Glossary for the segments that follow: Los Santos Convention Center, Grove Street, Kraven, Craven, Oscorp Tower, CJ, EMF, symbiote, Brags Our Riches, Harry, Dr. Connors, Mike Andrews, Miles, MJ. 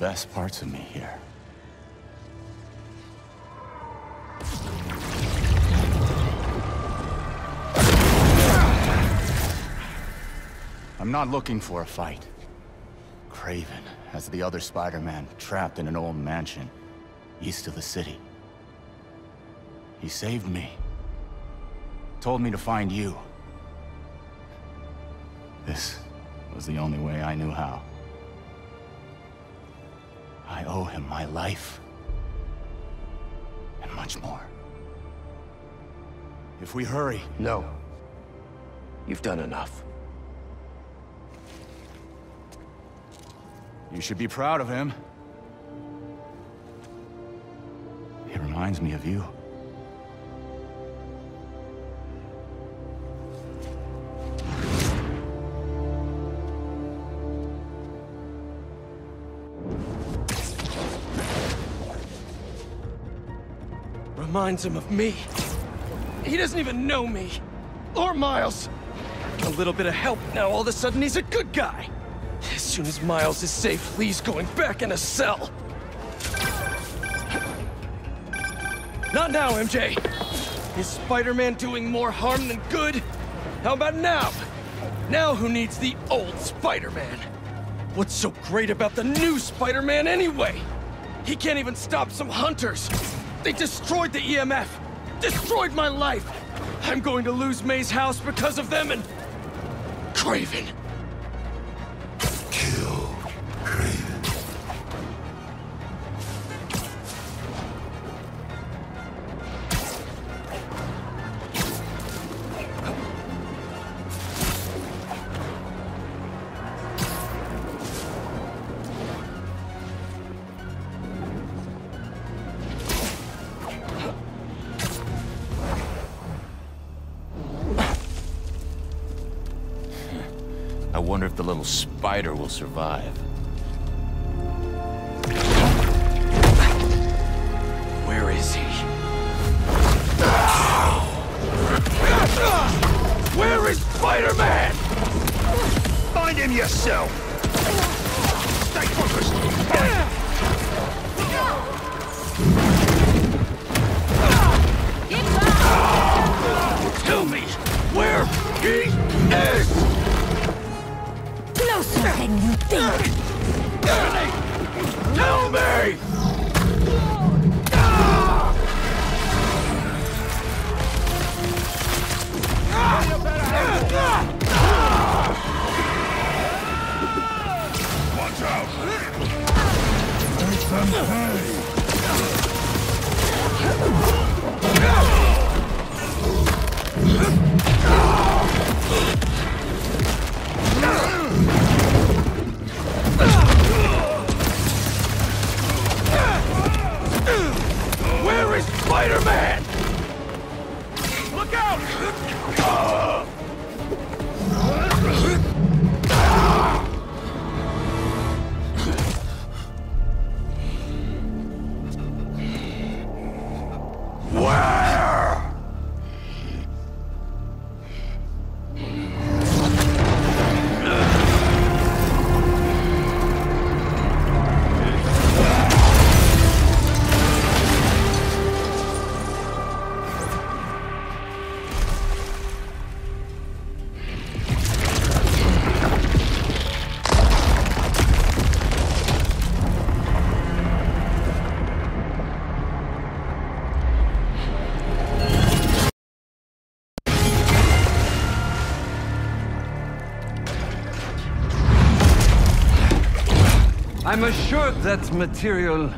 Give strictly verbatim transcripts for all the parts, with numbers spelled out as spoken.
best parts of me here. I'm not looking for a fight. Craven has the other Spider-Man trapped in an old mansion east of the city. He saved me. Told me to find you. This was the only way I knew how. I owe him my life. And much more. If we hurry... No. You've done enough. You should be proud of him. He reminds me of you. Reminds him of me. He doesn't even know me. Or Miles. A little bit of help, now all of a sudden he's a good guy. As soon as Miles is safe, Lee's going back in a cell. Not now, M J. Is Spider-Man doing more harm than good? How about now? Now who needs the old Spider-Man? What's so great about the new Spider-Man anyway? He can't even stop some hunters. They destroyed the E M F! Destroyed my life! I'm going to lose May's house because of them and... Craven! Kill Craven. I wonder if the little spider will survive. Where is he? Where is Spider-Man? Find him yourself! Stay focused! Tell me where he is! Closer than you think! Tell me! Watch out! Make them pay! Where is Spider-Man? Look out! I'm assured that material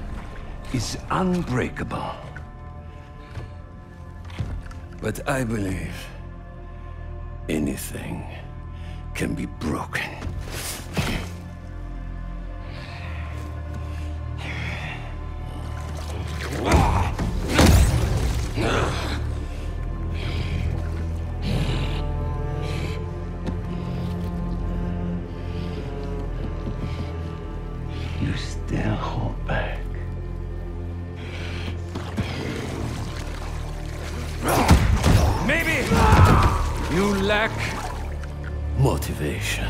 is unbreakable. But I believe anything can be broken. Motivation.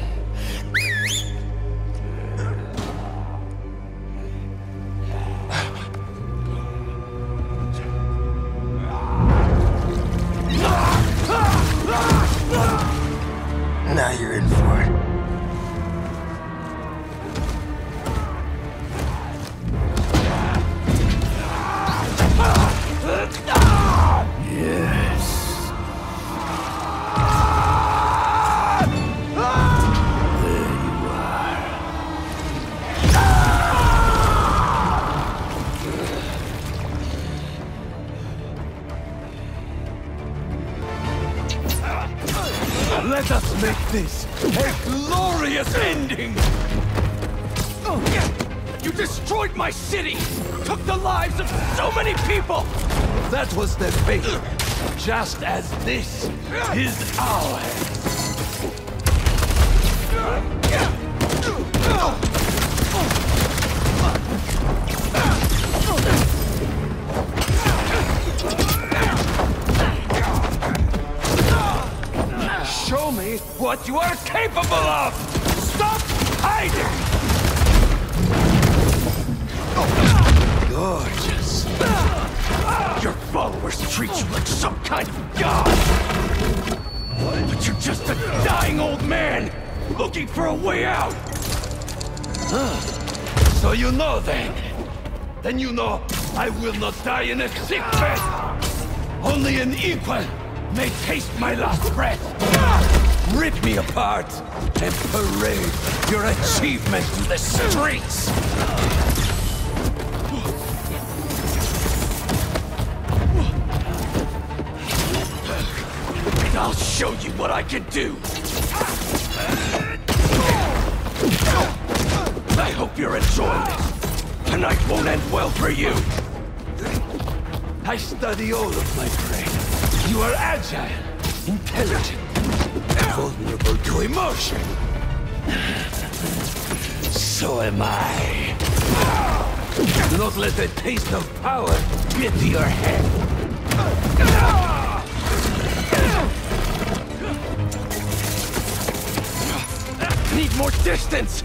Let us make this a glorious ending! You destroyed my city! Took the lives of so many people! That was their fate, just as this is ours! Show me what you are capable of! Stop hiding! Gorgeous. Your followers treat you like some kind of god! But you're just a dying old man, looking for a way out! Huh. So you know then. Then you know I will not die in a sickbed! Only an equal may taste my last breath! Rip me apart and parade your achievement in the streets! And I'll show you what I can do! I hope you're enjoying it. Tonight won't end well for you! I study all of my prey. You are agile, intelligent, vulnerable to emotion. So am I. Do not let the taste of power get to your head. Need more distance!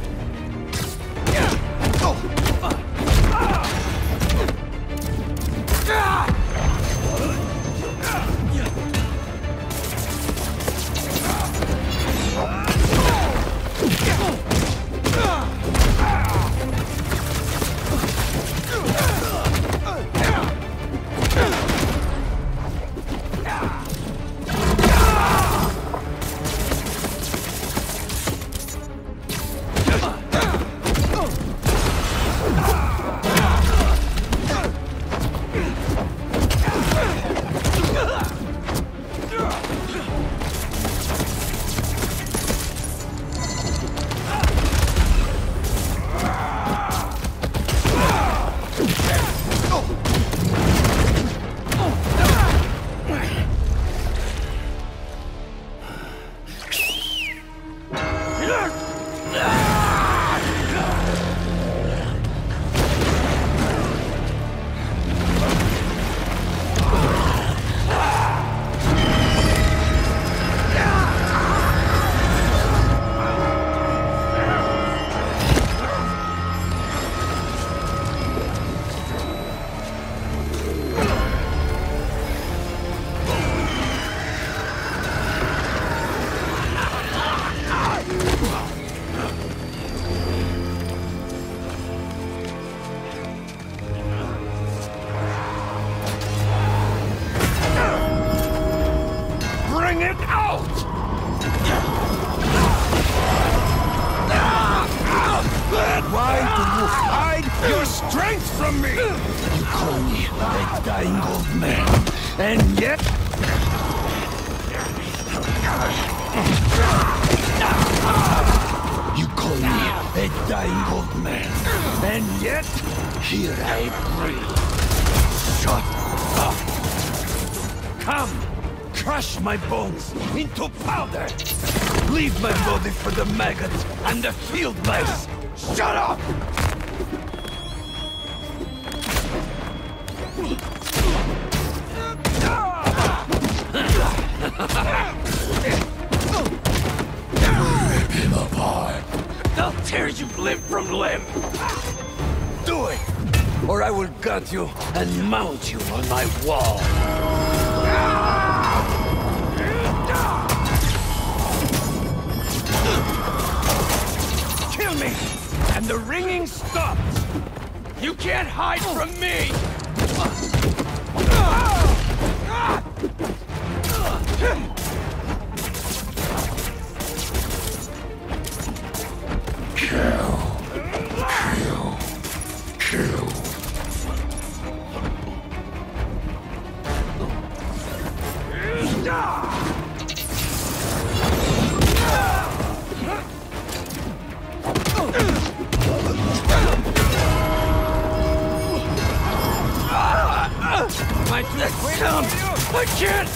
Into powder! Leave my body for the maggots and the field mice! Shut up! Rip him apart! They'll tear you limb from limb! Do it! Or I will gut you and mount you on my wall! And the ringing stops! You can't hide from me! Kill. Kill. Kill. I can't!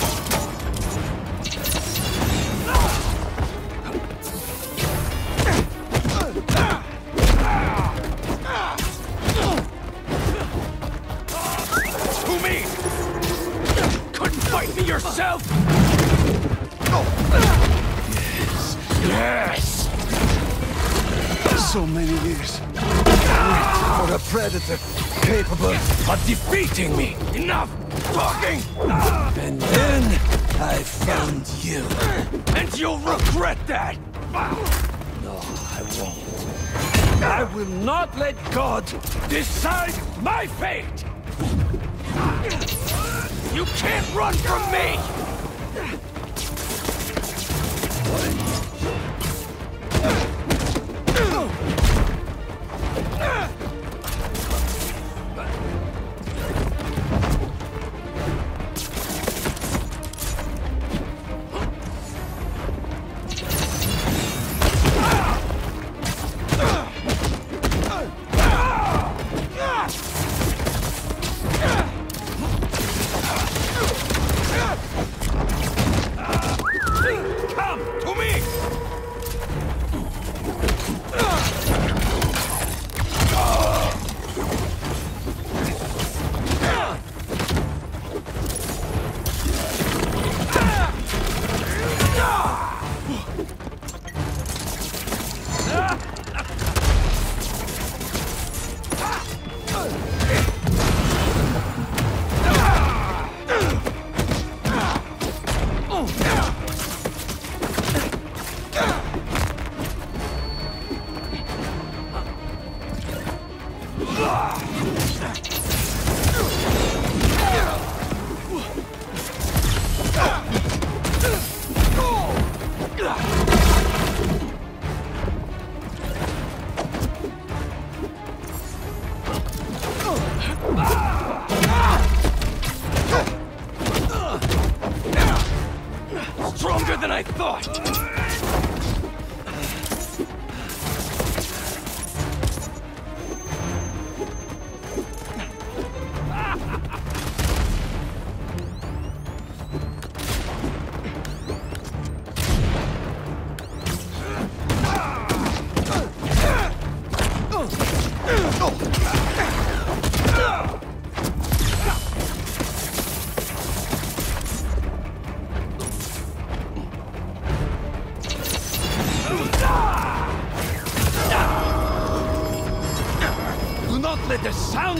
Predator capable of defeating me. Enough talking! And then I found you. And you'll regret that! No, I won't. I will not let God decide my fate! You can't run from me!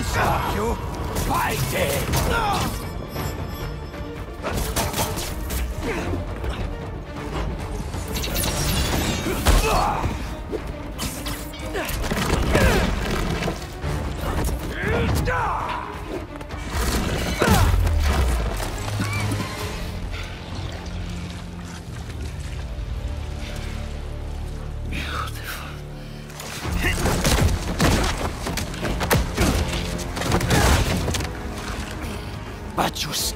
Stop you fighting!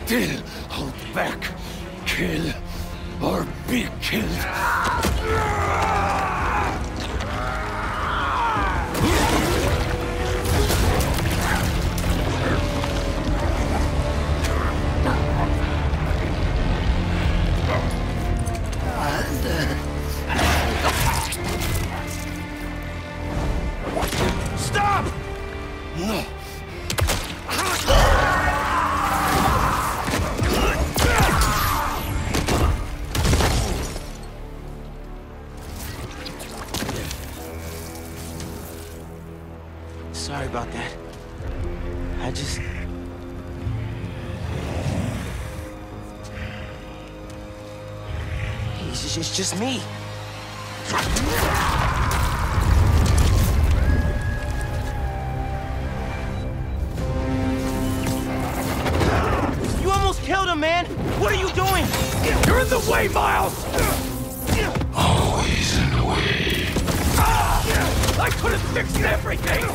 Still hold back, kill or be killed. Stop! No. About that. I just... It's, it's just me. You almost killed him, man! What are you doing? You're in the way, Miles! Always in the way. Ah! I could have fixed everything!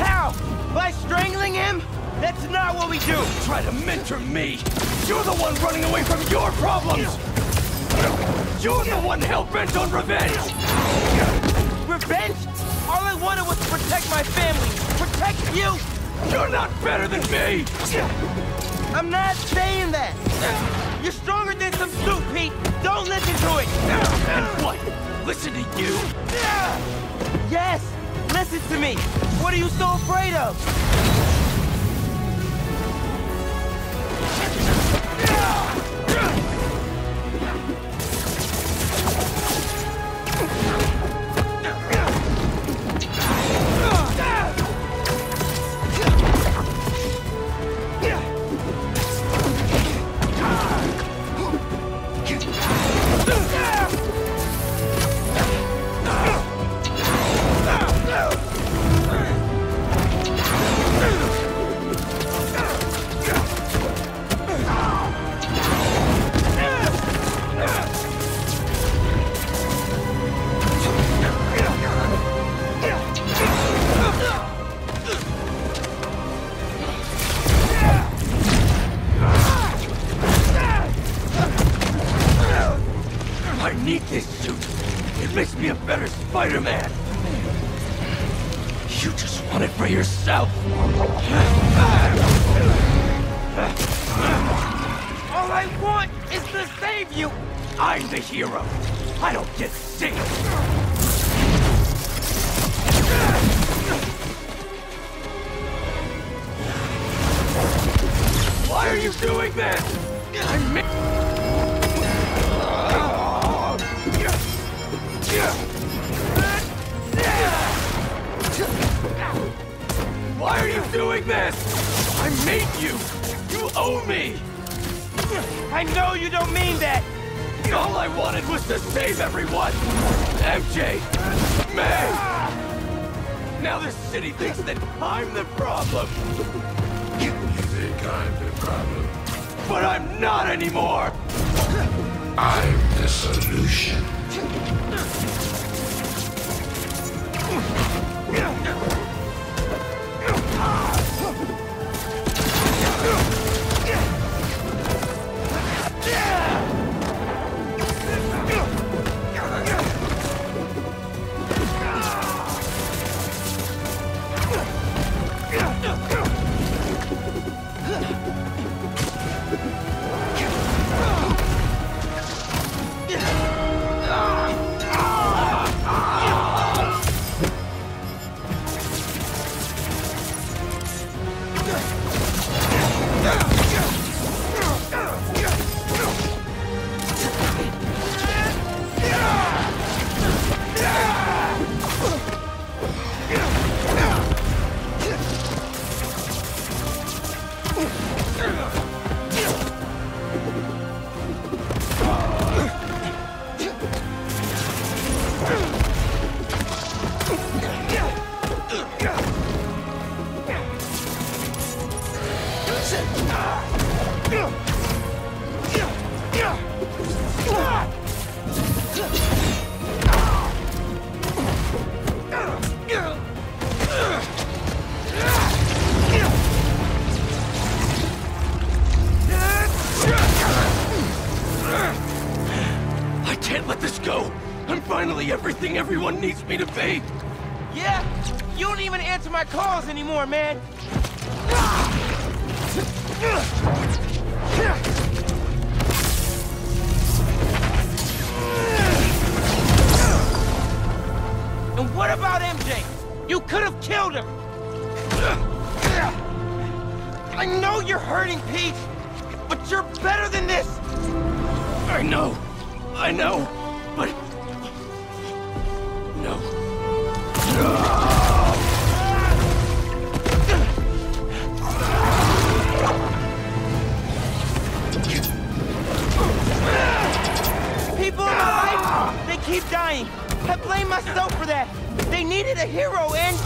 How? By strangling him? That's not what we do! Try to mentor me! You're the one running away from your problems! You're the one hell-bent on revenge! Revenge? All I wanted was to protect my family! Protect you! You're not better than me! I'm not saying that. You're stronger than some soup, Pete. Don't listen to it. And what? Listen to you? Yes, listen to me. What are you so afraid of? Spider-Man! You just want it for yourself! All I want is to save you! I'm the hero! I don't get sick! Why are you doing that? I'm Why are you doing this? I made you! You owe me! I know you don't mean that! All I wanted was to save everyone! M J! May! Now the city thinks that I'm the problem! You think I'm the problem? But I'm not anymore! I'm the solution. Everything everyone needs me to be. Yeah, you don't even answer my calls anymore, man. And what about M J? You could have killed him. I know you're hurting, Pete, but you're better than this. I know, I know, but. No. People in my life, they keep dying. I blame myself for that. They needed a hero, and if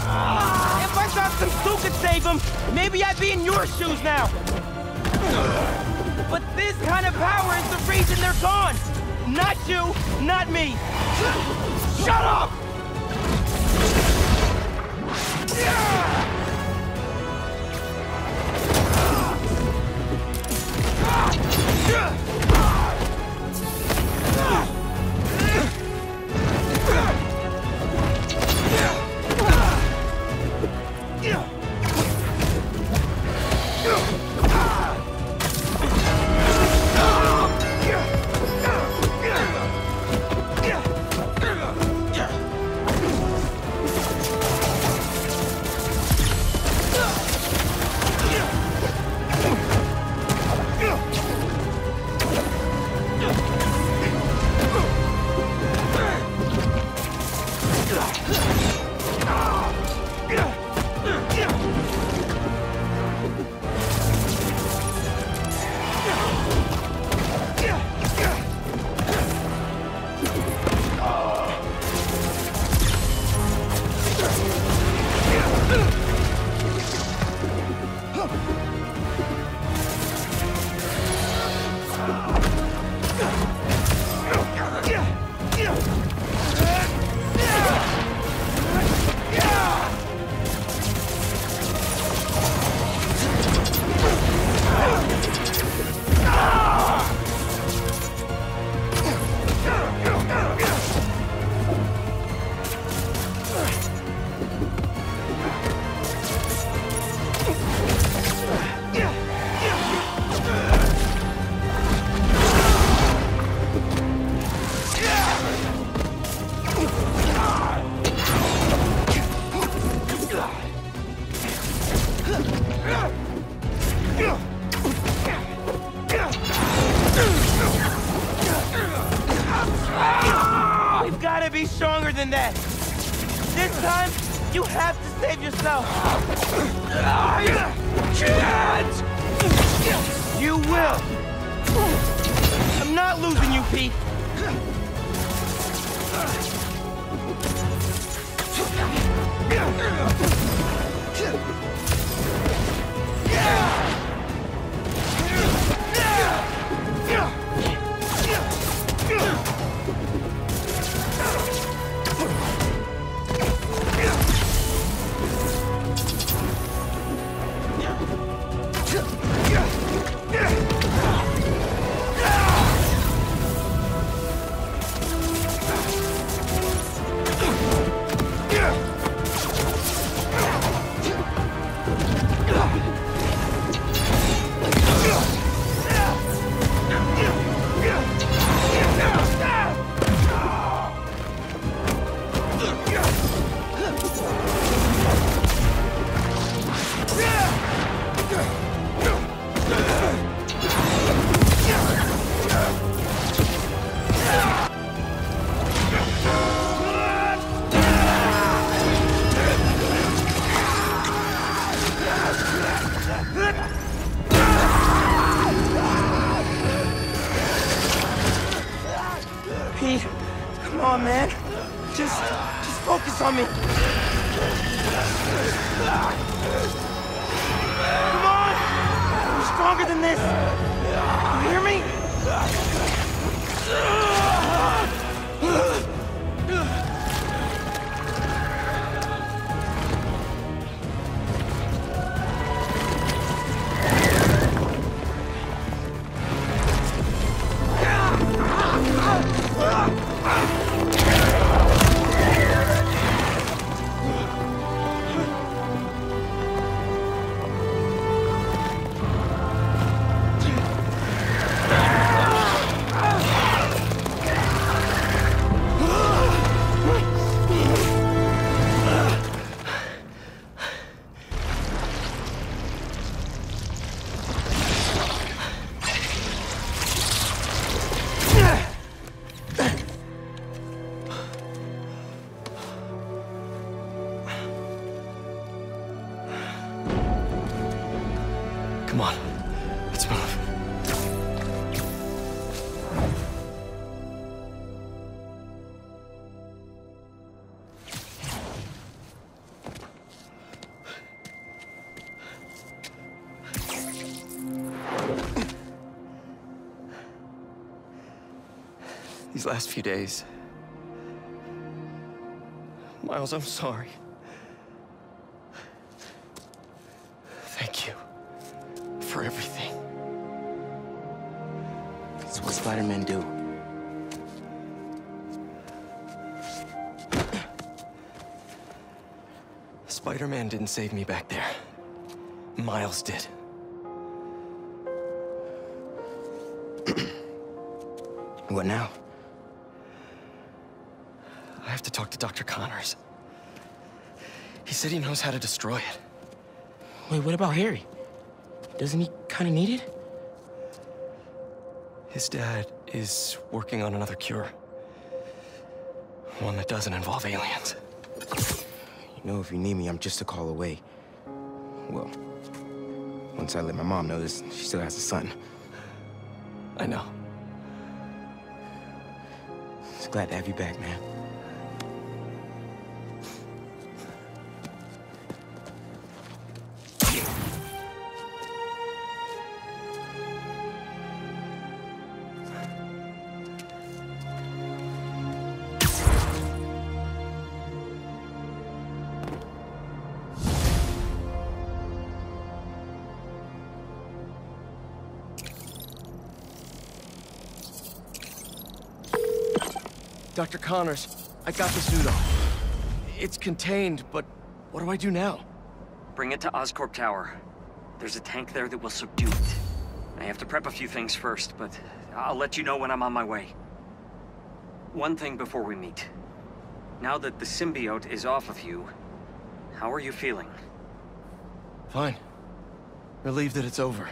I thought some soup could save them, maybe I'd be in your shoes now. But this kind of power is the reason they're gone. Not you, not me. Shut up! stronger than that. This time, you have to save yourself. I can't! You will. I'm not losing you, Pete. These last few days. Miles, I'm sorry. Thank you for everything. It's what Spider-Man do. Spider-Man didn't save me back there. Miles did. What now? I have to talk to Doctor Connors. He said he knows how to destroy it. Wait, what about Harry? Doesn't he kind of need it? His dad is working on another cure. One that doesn't involve aliens. You know, if you need me, I'm just a call away. Well, once I let my mom know this, she still has a son. I know. Just glad to have you back, man. Doctor Connors, I got the suit off. It's contained, but what do I do now? Bring it to Oscorp Tower. There's a tank there that will subdue it. I have to prep a few things first, but I'll let you know when I'm on my way. One thing before we meet. Now that the symbiote is off of you, how are you feeling? Fine. Relieved that it's over.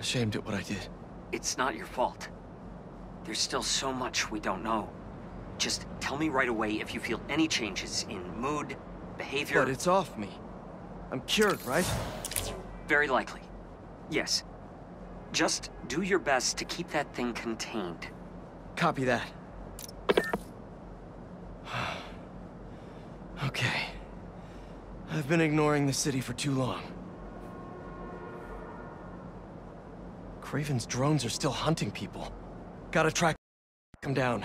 Ashamed at what I did. It's not your fault. There's still so much we don't know. Just tell me right away if you feel any changes in mood, behavior... But it's off me. I'm cured, right? Very likely. Yes. Just do your best to keep that thing contained. Copy that. Okay. I've been ignoring the city for too long. Kraven's drones are still hunting people. Gotta track them down.